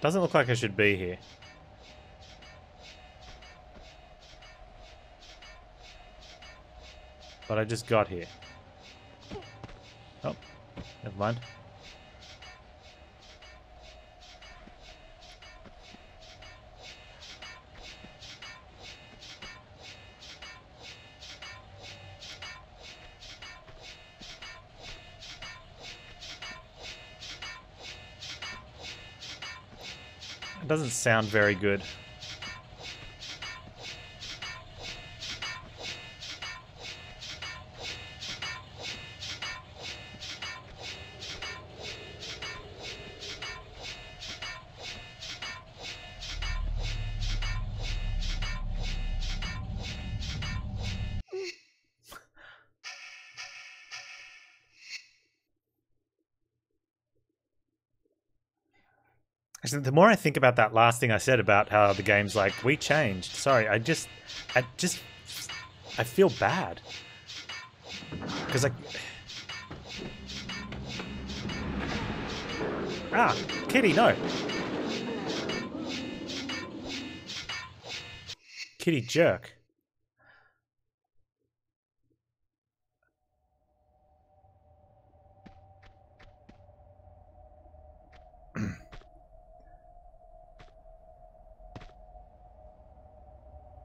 Doesn't look like I should be here. But I just got here. Oh, never mind. It doesn't sound very good. The more I think about that last thing I said about how the game's like, we changed. Sorry, I feel bad. Because ah, kitty, no. Kitty jerk.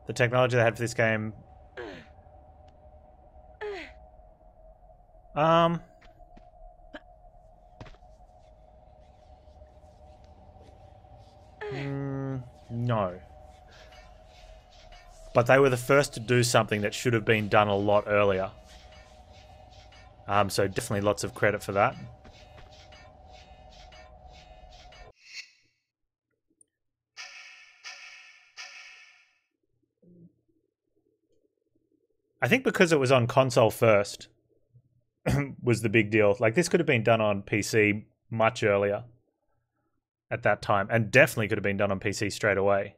The technology they had for this game. No. But they were the first to do something that should have been done a lot earlier. So definitely lots of credit for that. I think because it was on console first was the big deal. Like, this could have been done on PC much earlier at that time, and definitely could have been done on PC straight away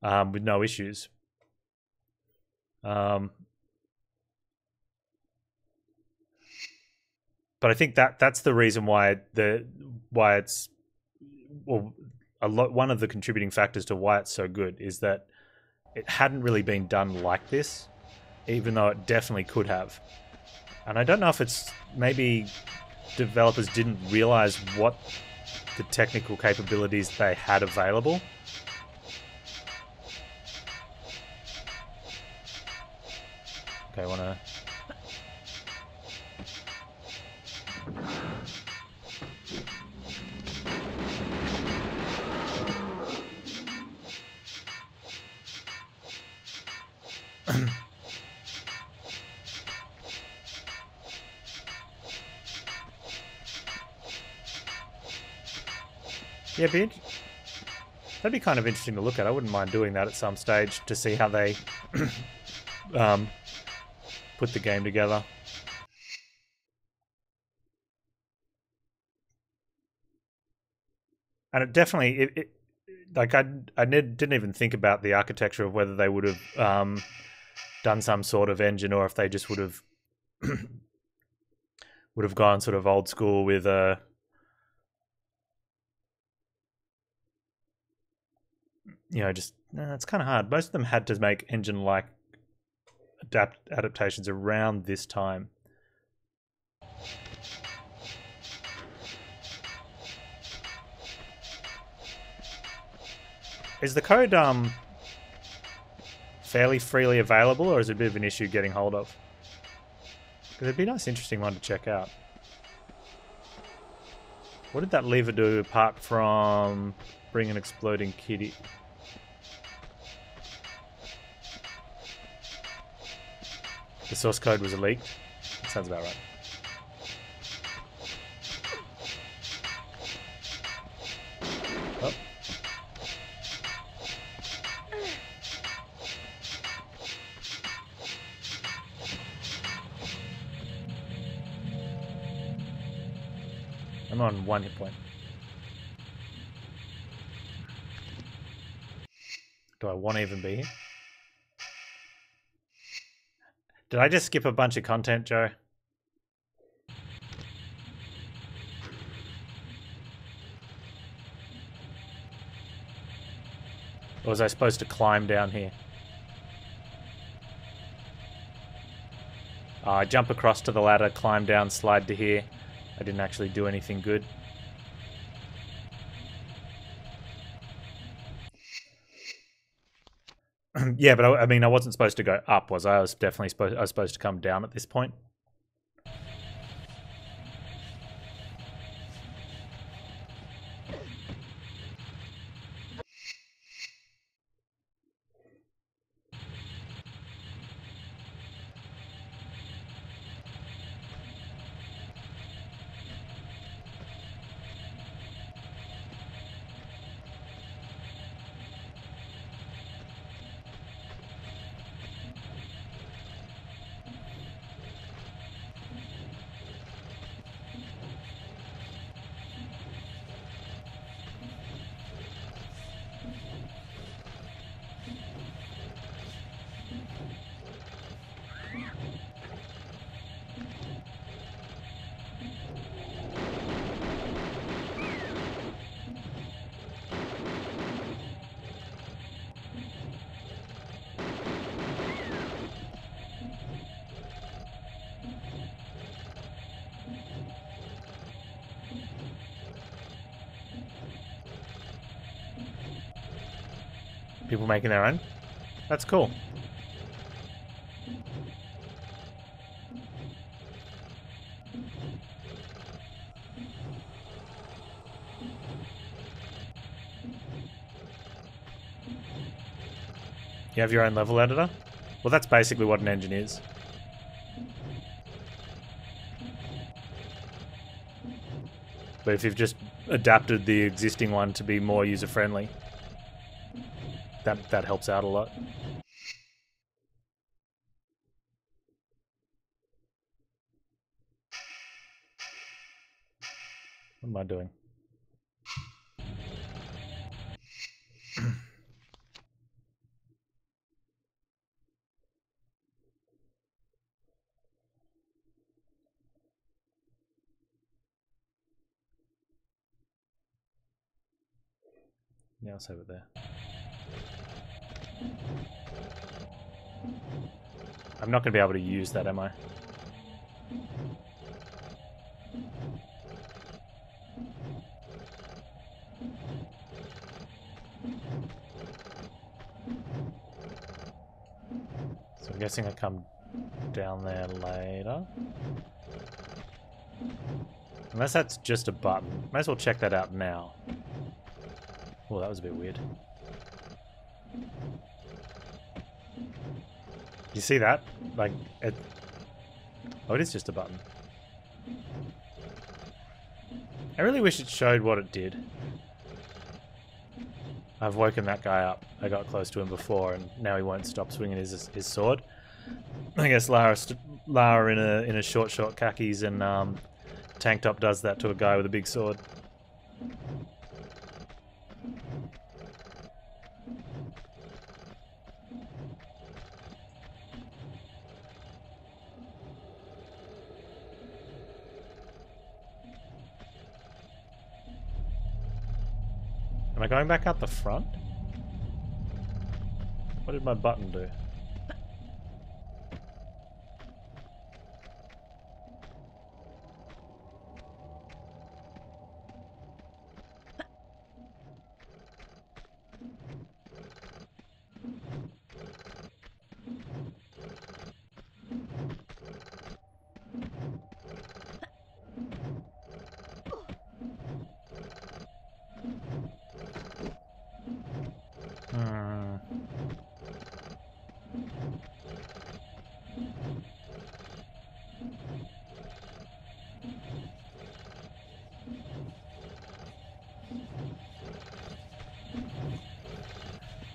with no issues. But I think that's the reason why it's, well, one of the contributing factors to why it's so good is that it hadn't really been done like this. Even though it definitely could have. And I don't know if it's maybe developers didn't realize what the technical capabilities they had available. Okay, wanna... Yeah, that'd be kind of interesting to look at. I wouldn't mind doing that at some stage to see how they put the game together. And it definitely, like I didn't even think about the architecture of whether they would have done some sort of engine, or if they just would have gone sort of old school with a. You know, just it's kind of hard. Most of them had to make engine-like adaptations around this time. Is the code fairly freely available, or is it a bit of an issue getting hold of? Because it'd be a nice, interesting one to check out. What did that lever do apart from bring an exploding kitty? The source code was leaked. That sounds about right. Oh. I'm on 1 hit point. Do I want to even be here? Did I just skip a bunch of content, Joe? Or was I supposed to climb down here? I jump across to the ladder, climb down, slide to here. I didn't actually do anything good. Yeah, but I mean, I wasn't supposed to go up, was I? I was definitely supposed, I was supposed to come down at this point. People making their own? That's cool. You have your own level editor? Well, that's basically what an engine is. But if you've just adapted the existing one to be more user-friendly, that helps out a lot. What am I doing? Yeah, I'll save it there. I'm not going to be able to use that, am I? So I'm guessing I come down there later. Unless that's just a button. Might as well check that out now. Oh, that was a bit weird. You see that? Like, it... Oh, it is just a button. I really wish it showed what it did. I've woken that guy up. I got close to him before, and now he won't stop swinging his sword. I guess Lara in a short khakis and tank top does that to a guy with a big sword. Am I going back out the front? What did my button do?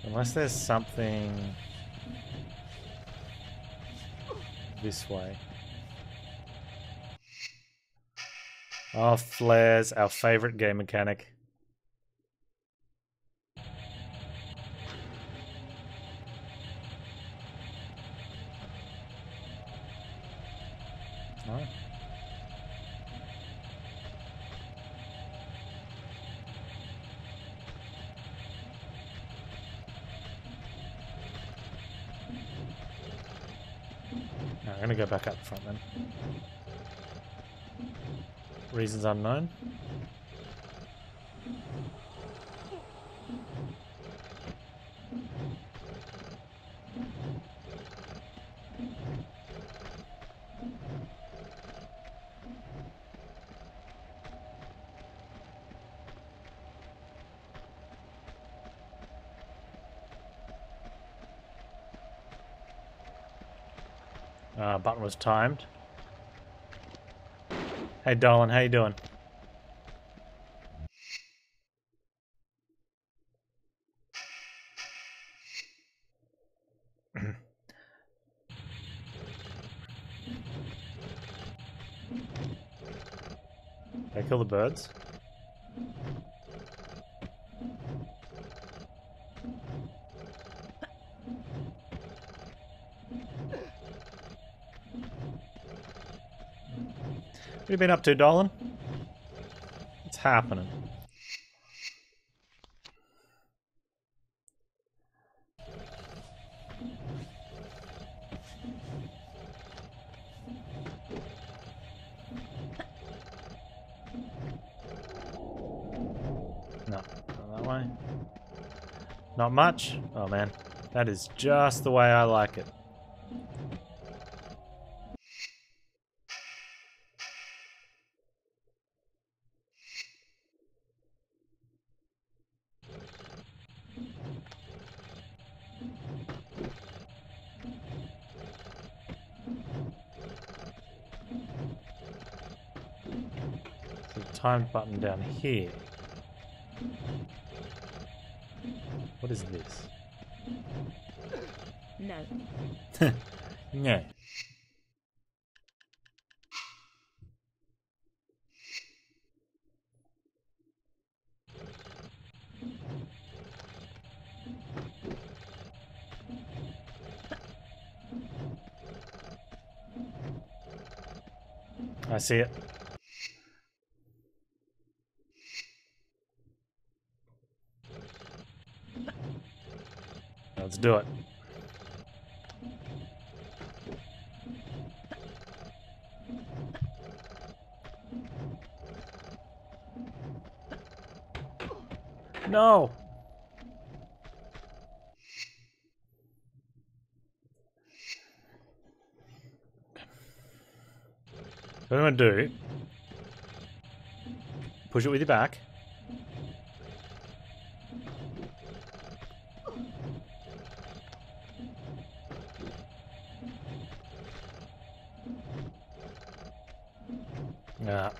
Unless there's something this way. Oh, flares, our favorite game mechanic. I'm going to go back up front then. Reasons unknown. Button was timed. Hey darling, how you doing? Did I kill the birds? What have you been up to, darling? What's happening? No, not that way. Not much? Oh man, that is just the way I like it. Time button down here. What is this? No. No. I see it. Let's do it. No. So what I'm gonna do, push it with your back. Nah.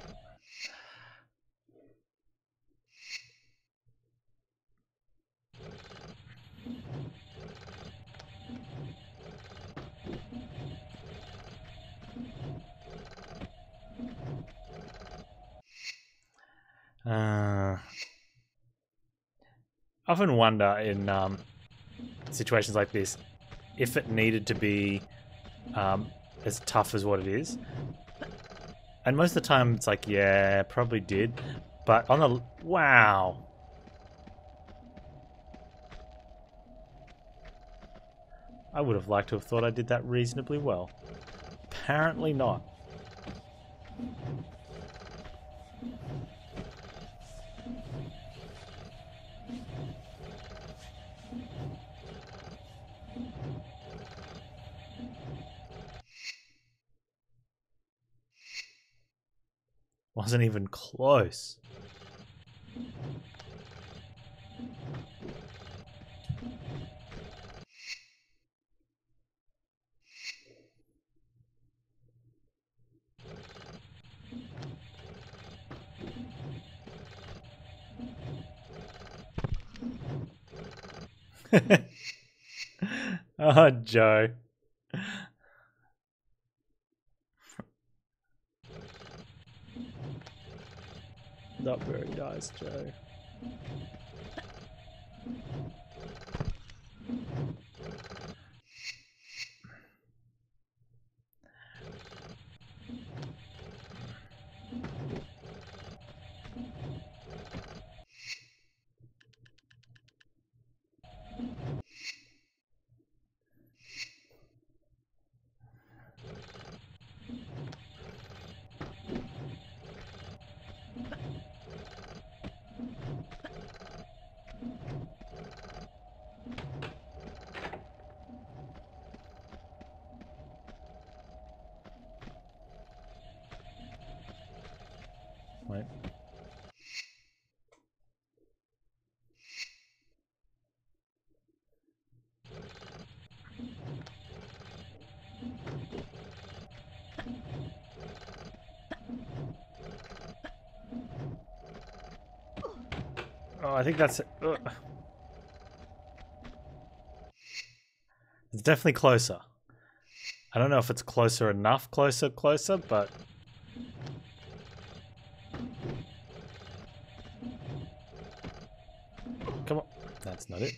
I often wonder in situations like this if it needed to be as tough as what it is. And most of the time it's like, yeah, probably did. But on the... Wow. I would have liked to have thought I did that reasonably well. Apparently not. Wasn't even close. Oh, Joe. Not very nice, Joe. Oh, I think that's it. It's definitely closer. I don't know if it's closer enough, closer, but... Come on. That's not it.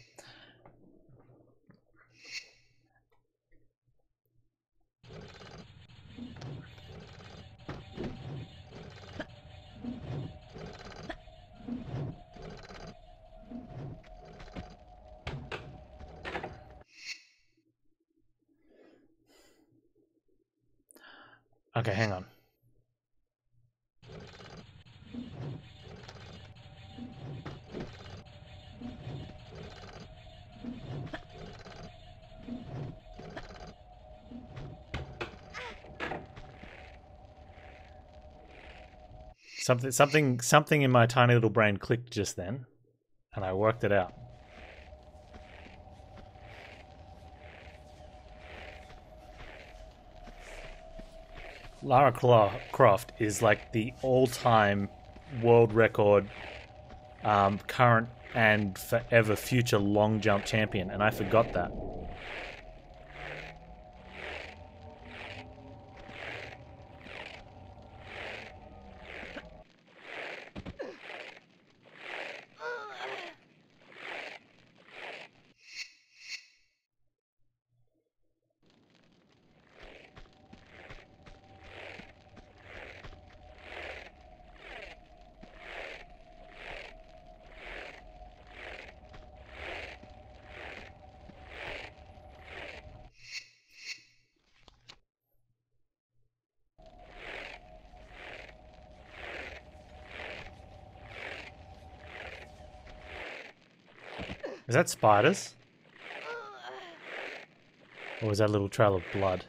Okay, hang on. Something in my tiny little brain clicked just then, and I worked it out. Lara Croft is like the all-time world record, current and forever future long jump champion, and I forgot that. Is that spiders? Or was that a little trail of blood?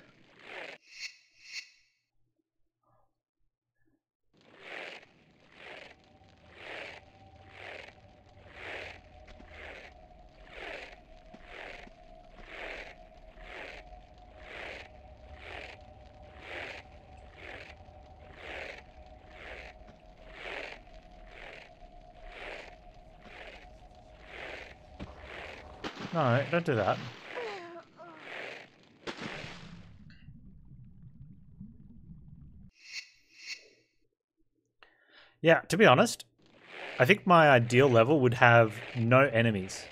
No, don't do that. Yeah, to be honest, I think my ideal level would have no enemies.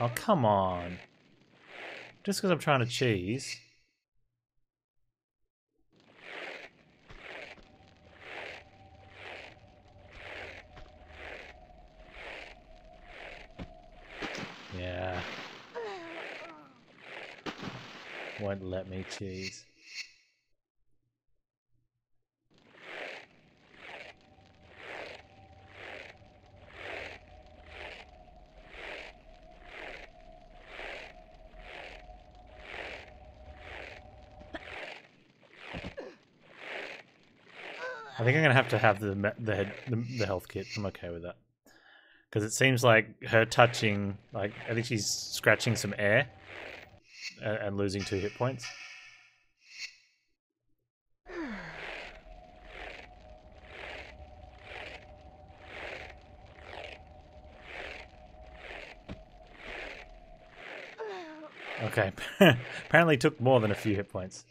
Oh, come on. Just because I'm trying to cheese. Yeah. Won't let me cheese. I think I'm gonna have to have the health kit. I'm okay with that. Because it seems like her touching, like, I think she's scratching some air and losing 2 hit points. Okay, apparently it took more than a few hit points.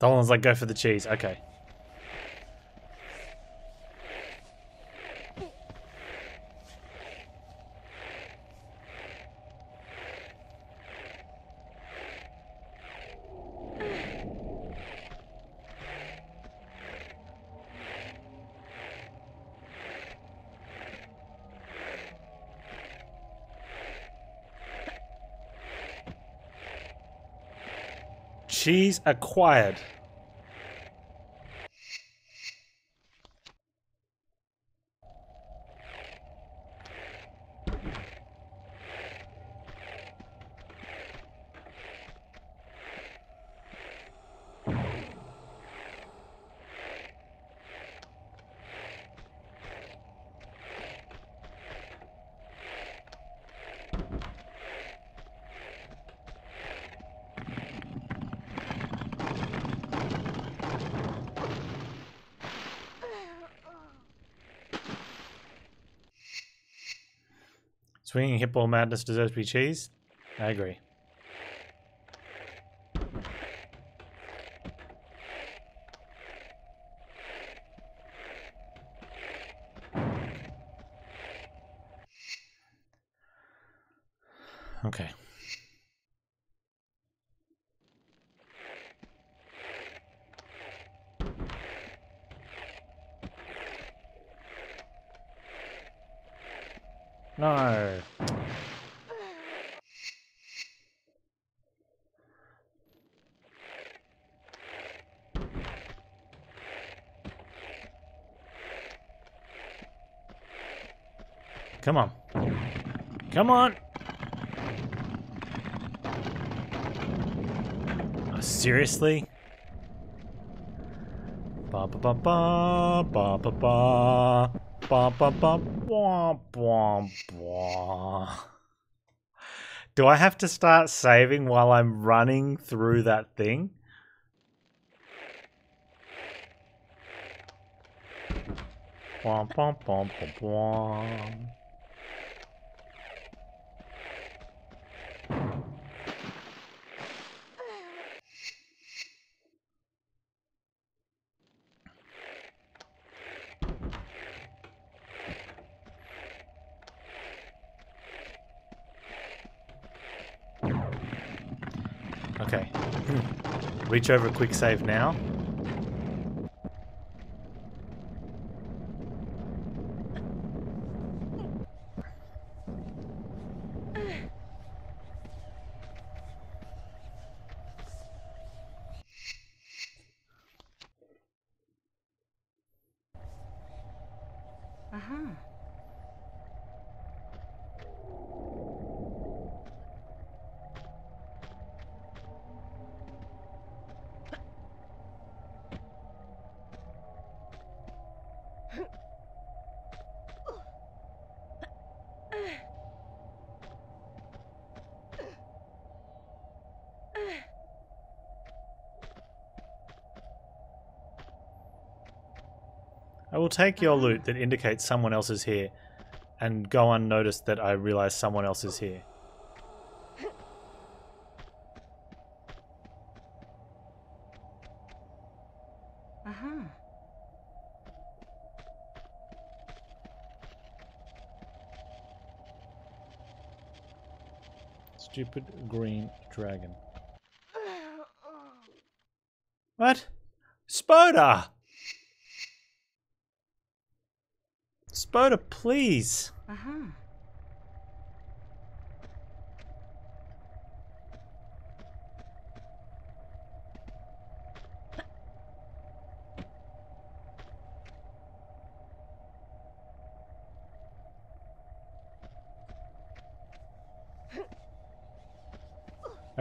Dolan's like, go for the cheese. Okay. Cheese acquired. Swinging hippo madness deserves to be chased. I agree. Okay. No. Come on. Come on. Oh, seriously? Ba ba ba ba ba ba ba. Bah, bah, bah, bah, bah, bah. Do I have to start saving while I'm running through that thing? Bah, bah, bah, bah, bah. Okay. Reach over a quick save now. I will take your loot that indicates someone else is here and go unnoticed that I realize someone else is here. Stupid green dragon. What? Spoda! Spoda, please. I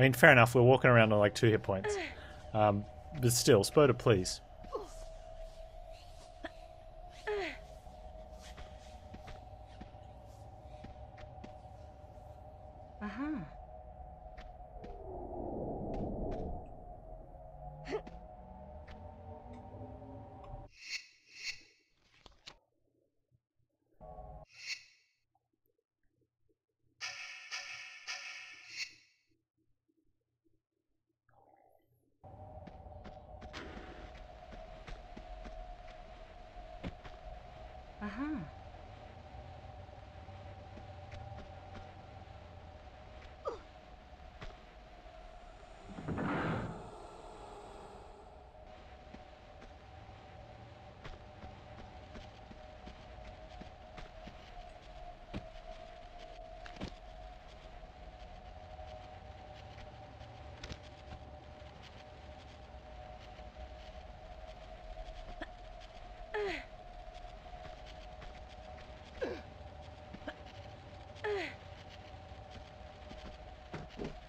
mean, fair enough, we're walking around on like 2 hit points. But still, Spoda, please.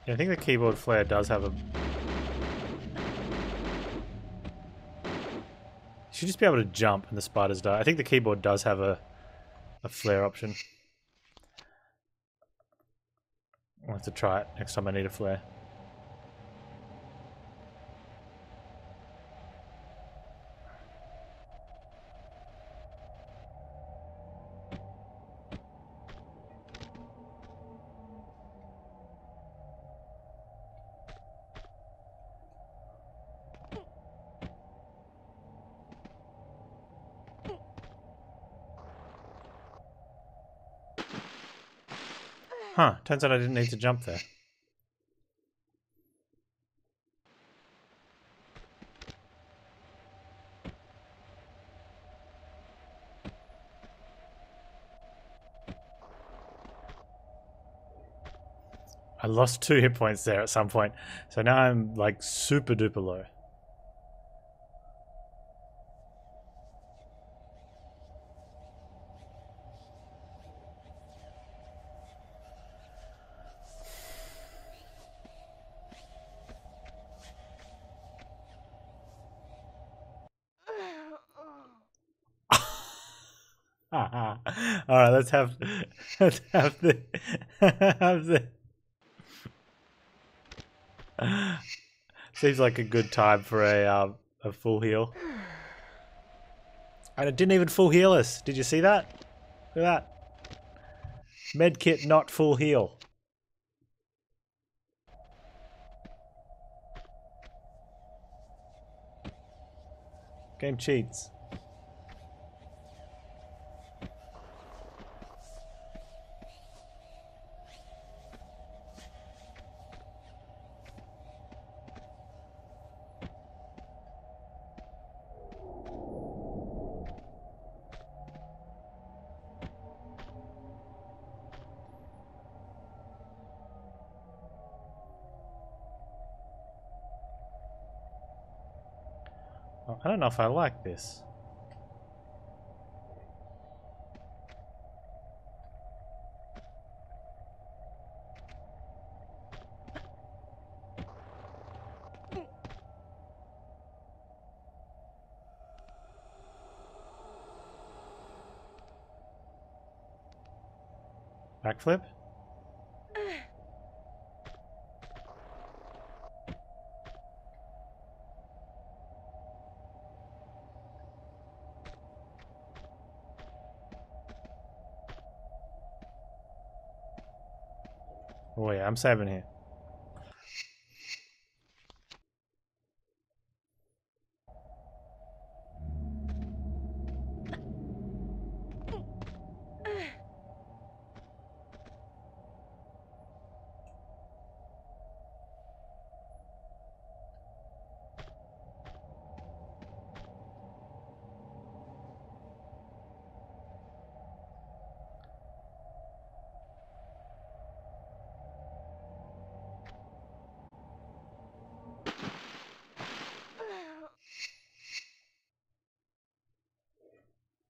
I think the keyboard flare does have a... You should just be able to jump and the spiders die. I think the keyboard does have a flare option. I'll have to try it next time I need a flare. Huh, turns out I didn't need to jump there. I lost 2 hit points there at some point, so now I'm like super duper low. All right, let's have the seems like a good time for a full heal. And it didn't even full heal us. Did you see that? Look at that. Medkit not full heal. Game cheats. I don't know if I like this. Backflip? Oh yeah, I'm saving here.